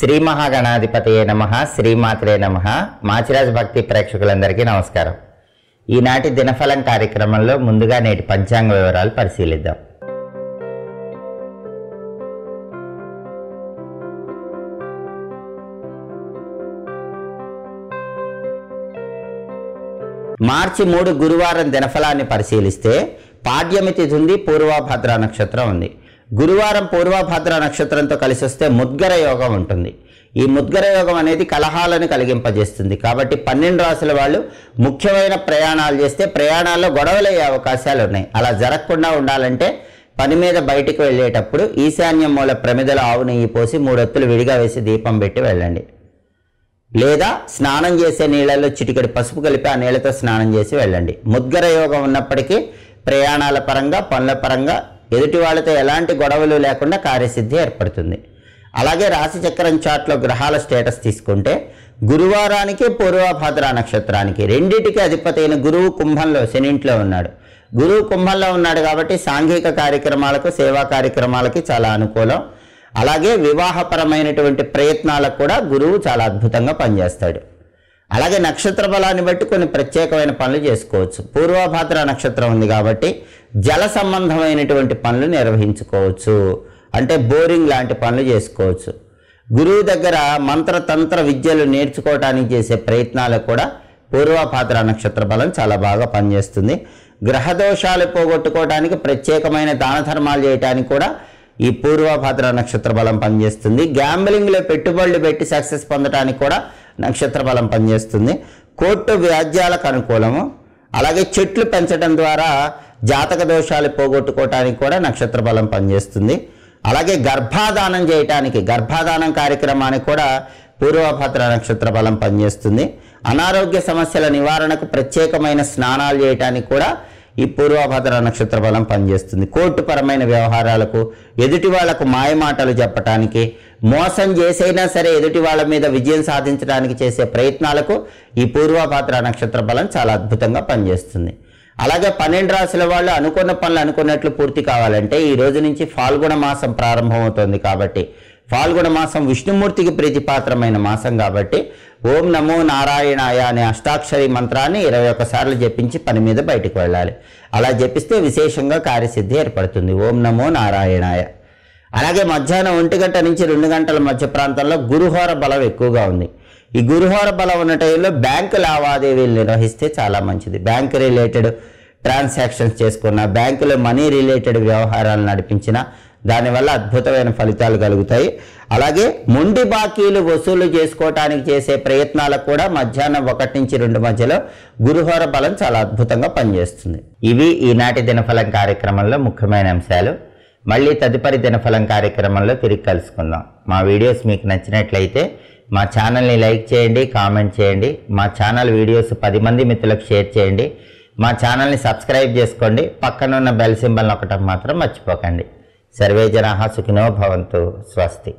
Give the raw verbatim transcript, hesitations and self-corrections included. శ్రీ మహాగణాధిపతయే నమః శ్రీమాత్రే నమః మాచిరాజ్ భక్తి ప్రేక్షకులందరికీ నమస్కారం. ఈనాటి దినఫలం కార్యక్రమంలో ముందుగా నేటి పంచాంగ వివరాలు పరిశీలిద్దాం. మార్చి మూడు గురువారం దినఫలాన్ని పరిశీలిస్తే పాడ్యమి తిథి ఉంది, పూర్వభద్ర నక్షత్రం ఉంది. గురువారం పూర్వభద్ర నక్షత్రంతో కలిసి వస్తే ముద్గర యోగం ఉంటుంది. ఈ ముద్గర యోగం అనేది కలహాలను కలిగింపజేస్తుంది. కాబట్టి పన్నెండు రాసుల వాళ్ళు ముఖ్యమైన ప్రయాణాలు చేస్తే ప్రయాణాల్లో గొడవలయ్యే అవకాశాలు ఉన్నాయి. అలా జరగకుండా ఉండాలంటే పని మీద బయటికి వెళ్ళేటప్పుడు ఈశాన్యం మూల ప్రమిదలో ఆవు నెయ్యి పోసి మూడొత్తులు విడిగా వేసి దీపం పెట్టి వెళ్ళండి. లేదా స్నానం చేసే నీళ్ళల్లో చిటికెడు పసుపు కలిపి ఆ నీళ్ళతో స్నానం చేసి వెళ్ళండి. ముద్గర యోగం ఉన్నప్పటికీ ప్రయాణాల పరంగా పనుల పరంగా ఎదుటి వాళ్ళతో ఎలాంటి గొడవలు లేకుండా కార్యసిద్ధి ఏర్పడుతుంది. అలాగే రాశిచక్రం చార్ట్లో గ్రహాల స్టేటస్ తీసుకుంటే గురువారానికి పూర్వభద్ర నక్షత్రానికి రెండింటికి అధిపతి అయిన గురువు కుంభంలో శనింట్లో ఉన్నాడు. గురువు కుంభంలో ఉన్నాడు కాబట్టి సాంఘిక కార్యక్రమాలకు సేవా కార్యక్రమాలకి చాలా అనుకూలం. అలాగే వివాహపరమైనటువంటి ప్రయత్నాలకు కూడా గురువు చాలా అద్భుతంగా పనిచేస్తాడు. అలాగే నక్షత్ర బలాన్ని బట్టి కొన్ని ప్రత్యేకమైన పనులు చేసుకోవచ్చు. పూర్వభద్ర నక్షత్రం ఉంది కాబట్టి జల సంబంధమైనటువంటి పనులు నిర్వహించుకోవచ్చు, అంటే బోరింగ్ లాంటి పనులు చేసుకోవచ్చు. గురువు దగ్గర మంత్రతంత్ర విద్యలు నేర్చుకోవటానికి చేసే ప్రయత్నాలు కూడా పూర్వభద్ర నక్షత్ర బలం చాలా బాగా పనిచేస్తుంది. గ్రహదోషాలు పోగొట్టుకోవడానికి ప్రత్యేకమైన దాన ధర్మాలు చేయడానికి కూడా ఈ పూర్వభద్ర నక్షత్ర బలం పనిచేస్తుంది. గ్యాంబ్లింగ్లో పెట్టుబడులు పెట్టి సక్సెస్ పొందడానికి కూడా నక్షత్ర బలం పనిచేస్తుంది. కోర్టు వ్యాజ్యాలకు అనుకూలము. అలాగే చెట్లు పెంచడం ద్వారా జాతక దోషాలు పోగొట్టుకోవటానికి కూడా నక్షత్ర బలం పనిచేస్తుంది. అలాగే గర్భాధానం చేయటానికి గర్భాధానం కార్యక్రమానికి కూడా పూర్వభద్ర నక్షత్ర బలం పనిచేస్తుంది. అనారోగ్య సమస్యల నివారణకు ప్రత్యేకమైన స్నానాలు చేయటానికి కూడా ఈ పూర్వభద్ర నక్షత్ర బలం పనిచేస్తుంది. కోర్టుపరమైన వ్యవహారాలకు, ఎదుటి వాళ్లకు మాయమాటలు చెప్పటానికి, మోసం చేసైనా సరే ఎదుటి వాళ్ళ మీద విజయం సాధించడానికి చేసే ప్రయత్నాలకు ఈ పూర్వభద్ర నక్షత్ర బలం చాలా అద్భుతంగా పనిచేస్తుంది. అలాగే పన్నెండు రాశుల వాళ్ళు అనుకున్న పనులు అనుకున్నట్లు పూర్తి కావాలంటే ఈ రోజు నుంచి ఫాల్గుణ మాసం ప్రారంభమవుతుంది. కాబట్టి ఫాల్గుణ మాసం విష్ణుమూర్తికి ప్రీతిపాత్రమైన మాసం కాబట్టి ఓం నమో నారాయణాయ అనే అష్టాక్షరి మంత్రాన్ని ఇరవై ఒక్కసార్లు జపించి పని మీద బయటకు వెళ్ళాలి. అలా జపిస్తే విశేషంగా కార్యసిద్ధి ఏర్పడుతుంది. ఓం నమో నారాయణాయ. అలాగే మధ్యాహ్నం ఒంటి గంట నుంచి రెండు గంటల మధ్య ప్రాంతంలో గురుహోర బలం ఎక్కువగా ఉంది. ఈ గురుహోర బలం ఉన్న టైంలో బ్యాంకు లావాదేవీలు నిర్వహిస్తే చాలా మంచిది. బ్యాంకు రిలేటెడ్ ట్రాన్సాక్షన్స్ చేసుకున్న, బ్యాంకులో మనీ రిలేటెడ్ వ్యవహారాలు నడిపించిన దానివల్ల అద్భుతమైన ఫలితాలు కలుగుతాయి. అలాగే మొండి బాకీలు వసూలు చేసుకోవటానికి చేసే ప్రయత్నాలకు కూడా మధ్యాహ్నం ఒకటి నుంచి రెండు మధ్యలో గురుహోర బలం చాలా అద్భుతంగా పనిచేస్తుంది. ఇవి ఈనాటి దినఫలం కార్యక్రమంలో ముఖ్యమైన అంశాలు. మళ్ళీ తదుపరి దినఫలం కార్యక్రమంలో తిరిగి కలుసుకుందాం. మా వీడియోస్ మీకు నచ్చినట్లయితే మా ఛానల్ని లైక్ చేయండి, కామెంట్ చేయండి. మా ఛానల్ వీడియోస్ పది మంది మిత్రులకు షేర్ చేయండి. మా ఛానల్ని సబ్స్క్రైబ్ చేసుకోండి. పక్కనున్న బెల్ సింబల్ నొక్కటం మాత్రం మర్చిపోకండి. సర్వే జనాః సుఖినో భవంతు. స్వస్తి.